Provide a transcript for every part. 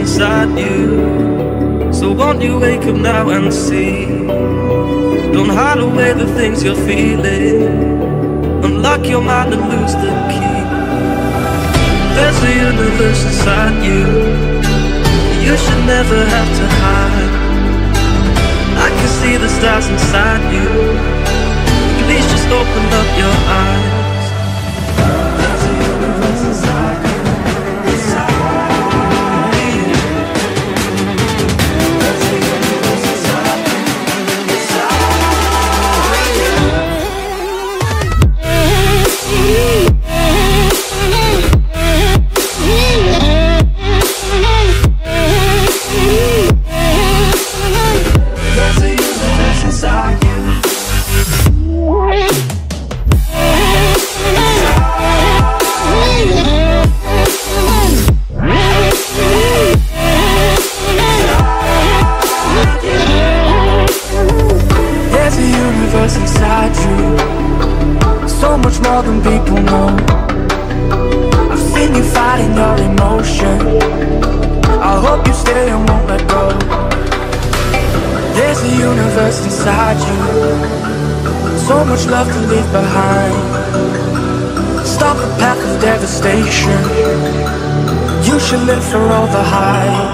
Inside you, so won't you wake up now and see? Don't hide away the things you're feeling. Unlock your mind and lose the key. There's a universe inside you. You should never have to hide. I can see the stars inside you. Please just open up your eyes. There's a universe inside you. Inside you, so much love to leave behind. Stop the path of devastation. You should live for all the hype.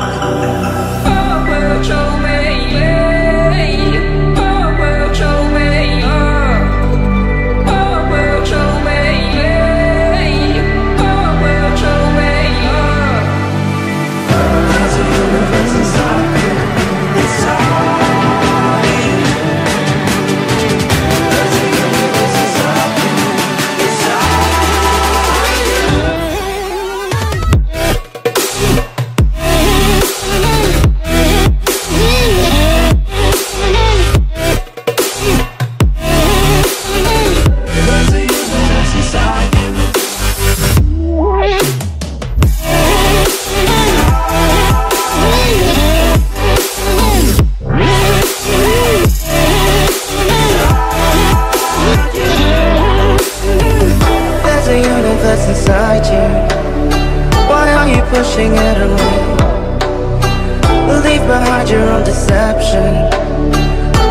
Leave behind your own deception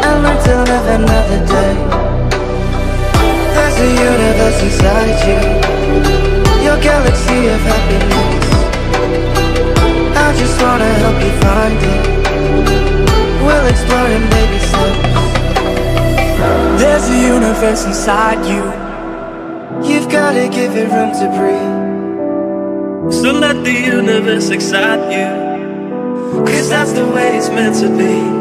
and learn to live another day. There's a universe inside you, your galaxy of happiness. I just wanna help you find it. We'll explore in baby steps. There's a universe inside you. You've gotta give it room to breathe, so let the universe excite you, cause that's the way it's meant to be.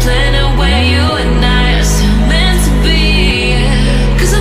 Planet where you and I are still meant to be. Cause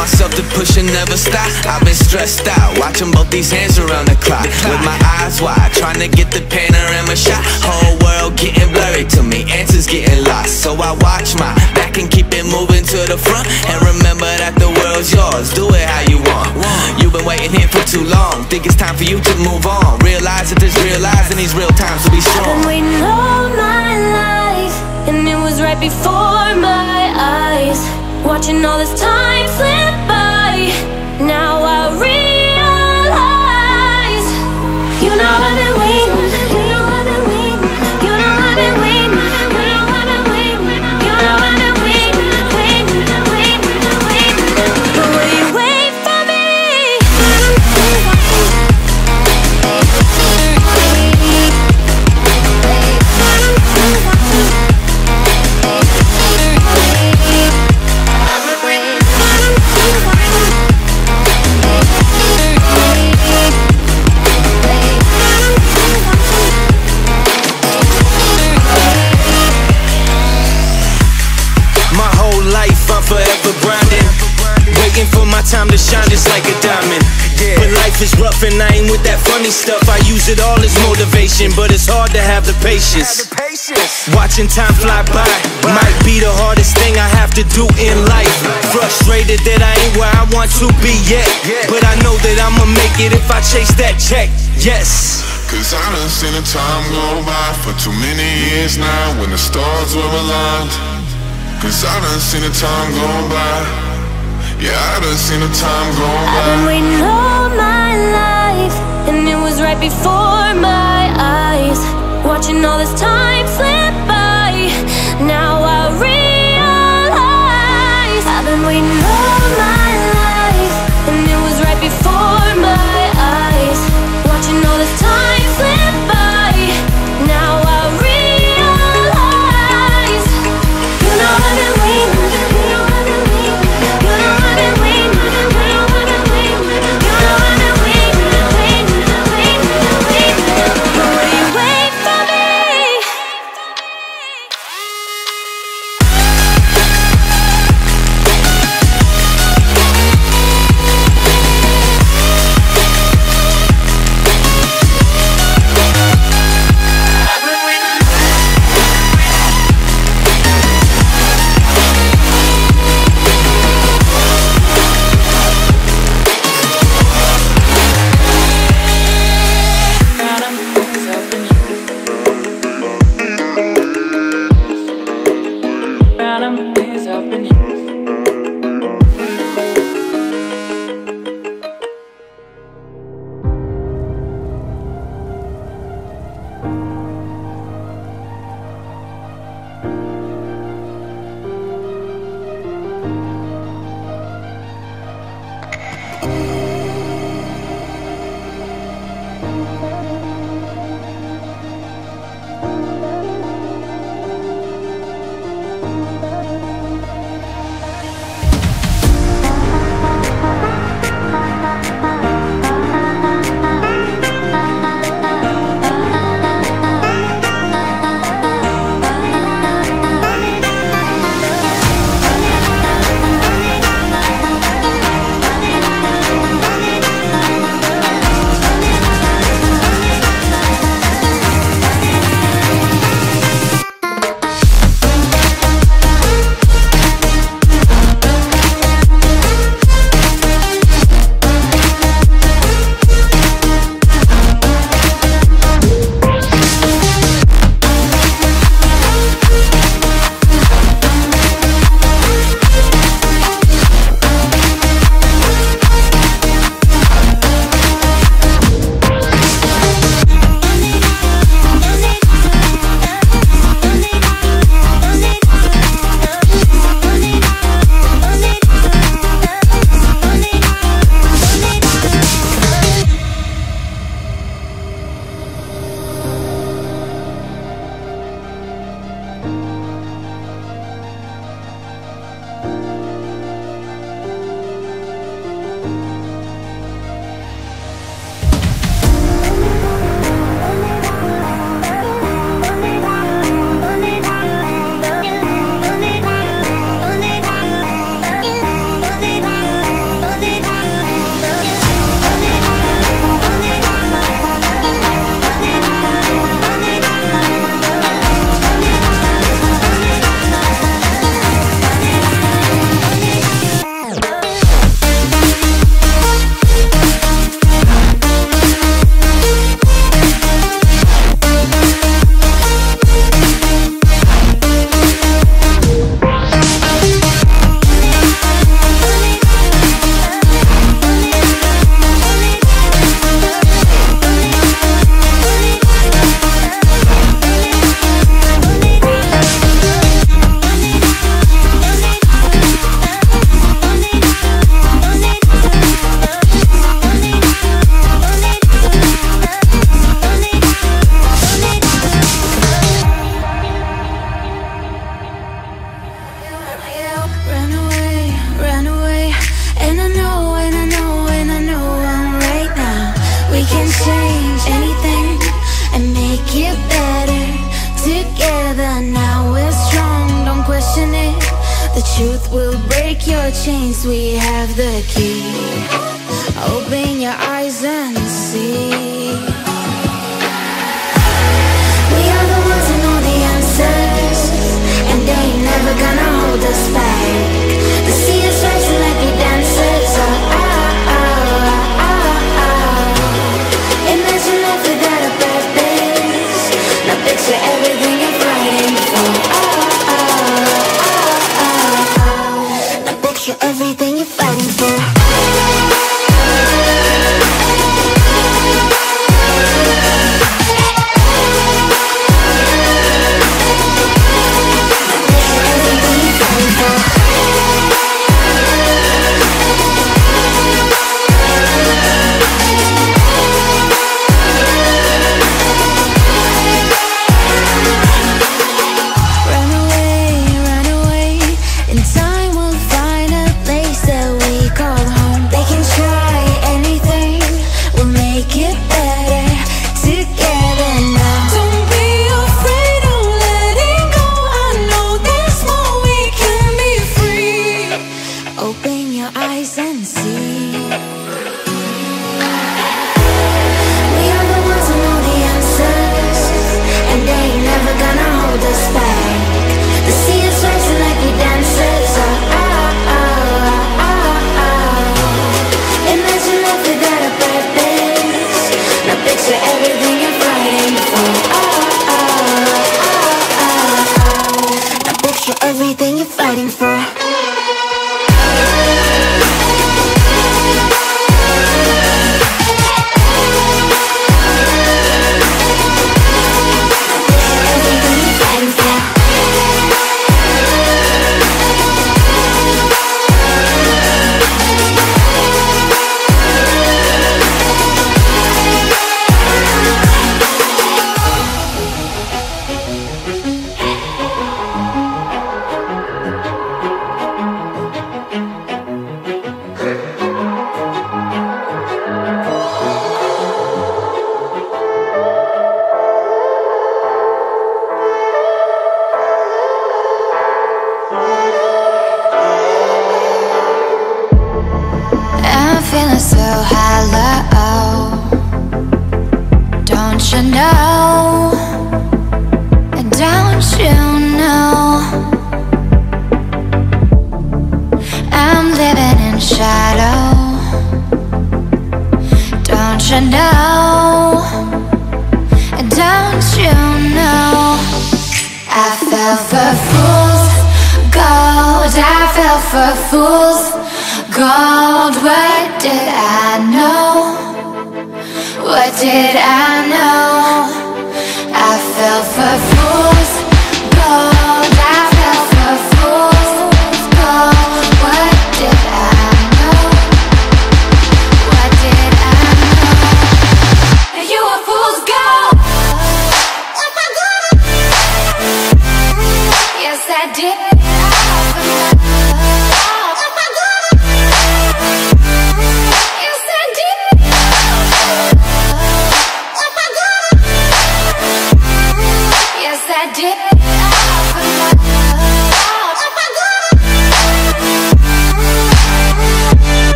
myself to push and never stop. I've been stressed out, watching both these hands around the clock, with my eyes wide, trying to get the panorama shot. Whole world getting blurry to me, answers getting lost. So I watch my back and keep it moving to the front, and remember that the world's yours, do it how you want. You've been waiting here for too long, think it's time for you to move on. Realize that there's real lies in these real times, so be strong. I've been waiting all my life, and it was right before my eyes, watching all this time slip by. Now I realize, you know I've been waiting, you know I've been waiting, you know I've been waiting, you know I've been waiting, you know I've been waiting, waiting, waiting, waiting. But will you wait for me? Forever grinding, waiting for my time to shine just like a diamond. But life is rough and I ain't with that funny stuff. I use it all as motivation, but it's hard to have the patience. Watching time fly by might be the hardest thing I have to do in life. Frustrated that I ain't where I want to be yet, but I know that I'ma make it if I chase that check. Yes. Cause I done seen the time go by for too many years now, when the stars were aligned. Cause I done seen the time go by. Yeah, I done seen the time go by. I've been waiting all my life, and it was right before my eyes, watching all this time slip by. Now I realize, I've been waiting all my life, and it was right before my eyes, watching all this time slip by. Now I your chains, we have the key. Open your eyes and see. We are the ones who know the answers, and they ain't never gonna hold us back. They see us rising like we dancers. Oh, oh, oh, oh, oh. Imagine life without a purpose. Now picture everything you're fighting for. Oh, oh, oh, oh, oh. Now picture everything you're fighting for.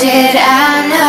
Did I know?